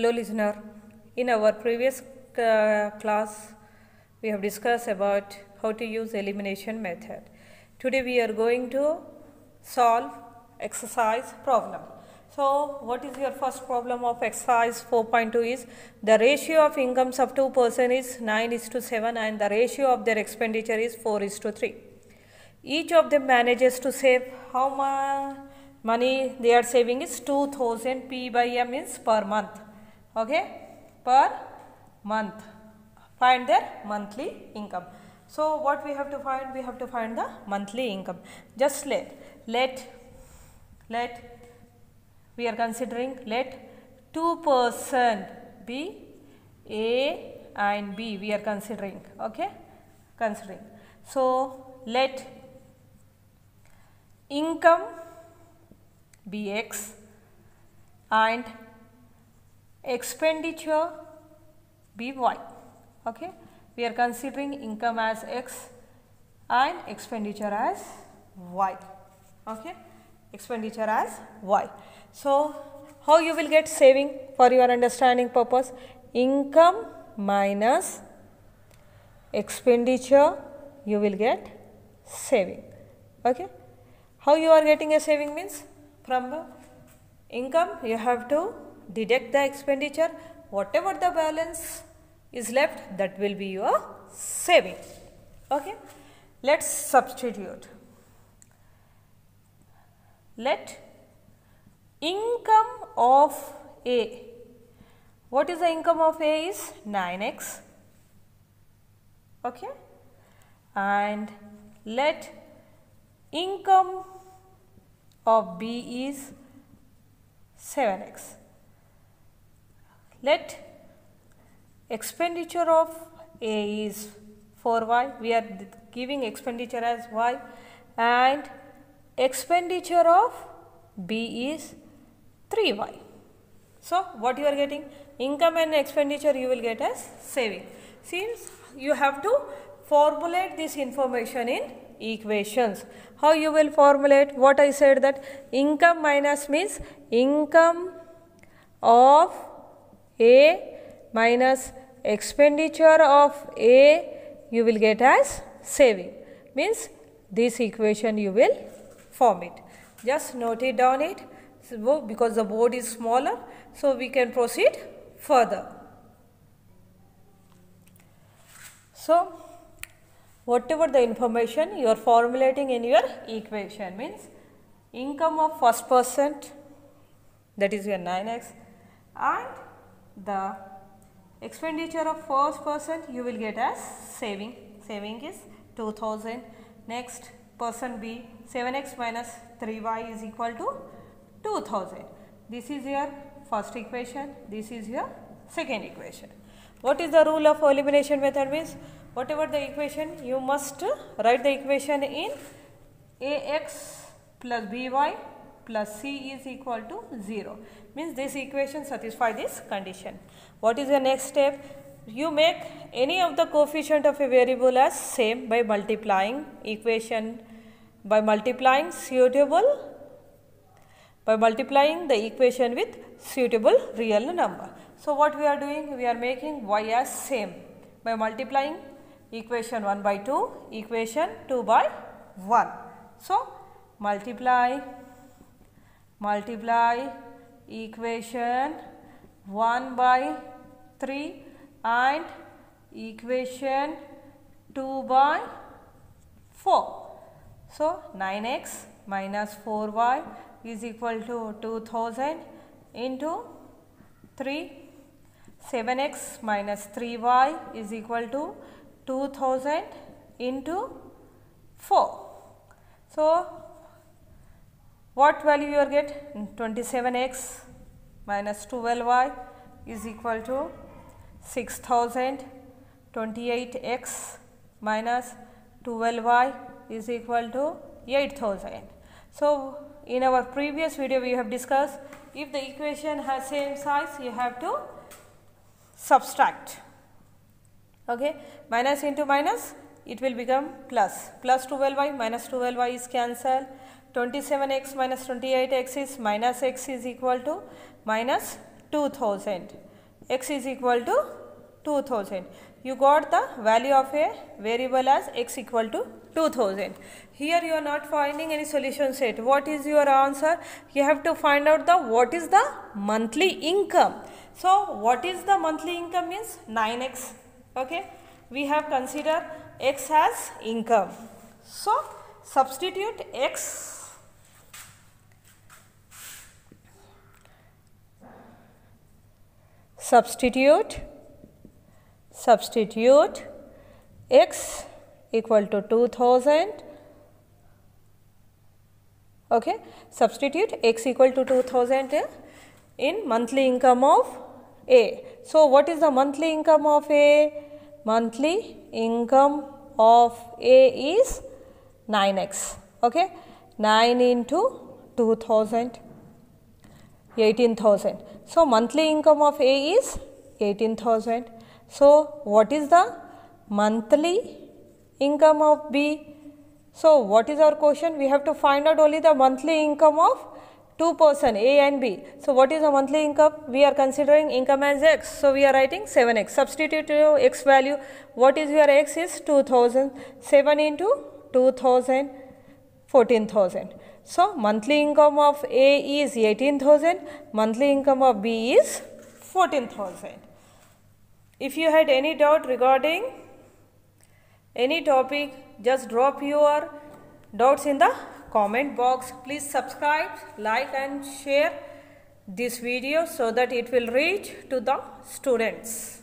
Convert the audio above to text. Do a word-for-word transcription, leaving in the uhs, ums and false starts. Hello listener, in our previous uh, class we have discussed about how to use elimination method. Today we are going to solve exercise problem. So what is your first problem of exercise four point two is the ratio of incomes of two person is nine is to seven and the ratio of their expenditure is four is to three. Each of them manages to save how much money they are saving is two thousand P by M is per month. Okay, per month. Find their monthly income. So what we have to find? We have to find the monthly income. Just let let let we are considering let two person be A and B. We are considering. Okay, considering. So let income be X and expenditure be Y. Okay, we are considering income as X and expenditure as Y. Okay, expenditure as Y. So how you will get saving? For your understanding purpose, income minus expenditure you will get saving. Okay, how you are getting a saving means from the income you have to deduct the expenditure, whatever the balance is left, that will be your saving. Okay, let's substitute. Let income of A, what is the income of A is nine X. Okay, and let income of B is seven X. Let expenditure of A is four Y. We are giving expenditure as Y, and expenditure of B is three Y. So what you are getting? Income and expenditure you will get as saving. Since you have to formulate this information in equations. How you will formulate? What I said, that income minus means income of A minus expenditure of A you will get as saving, means this equation you will form it. Just note it down it, because the board is smaller, so we can proceed further. So whatever the information you are formulating in your equation means income of first person, that is your nine X, and the expenditure of first person you will get as saving. Saving is two thousand. Next person B, seven X minus three Y is equal to two thousand. This is your first equation. This is your second equation. What is the rule of elimination method means? Whatever the equation, you must write the equation in A X plus B Y plus C is equal to zero. Means this equation satisfies this condition. What is your next step? You make any of the coefficient of a variable as same by multiplying equation, by multiplying suitable, by multiplying the equation with suitable real number. So what we are doing? We are making Y as same by multiplying equation one by two, equation two by one. So multiply multiply equation one by three and equation two by four. So nine X minus four Y is equal to two thousand into three. seven X minus three Y is equal to two thousand into four. So what value you are get? twenty-seven X minus twelve Y is equal to six thousand. twenty-eight X minus twelve Y is equal to eight thousand. So in our previous video we have discussed, if the equation has same size you have to subtract. Okay, minus into minus it will become plus, plus twelve Y, minus twelve Y is cancelled. twenty-seven X minus twenty-eight X is minus X is equal to minus two thousand. x is equal to two thousand. You got the value of a variable as x equal to two thousand. Here you are not finding any solution set. What is your answer? You have to find out the what is the monthly income. So what is the monthly income means nine x. Okay. We have considered x as income. So substitute x. Substitute. Substitute x equal to two thousand. Okay. Substitute x equal to two thousand in monthly income of A. So what is the monthly income of A? Monthly income of A is nine x. Okay. nine into two thousand. eighteen thousand. So monthly income of A is eighteen thousand. So what is the monthly income of B? So what is our question? We have to find out only the monthly income of two person A and B. So what is the monthly income? We are considering income as x. So we are writing seven x. Substitute to x value. What is your x is two thousand. seven into two thousand, fourteen thousand. So monthly income of A is eighteen thousand. Monthly income of B is fourteen thousand. If you had any doubt regarding any topic, just drop your doubts in the comment box. Please subscribe, like and share this video so that it will reach to the students.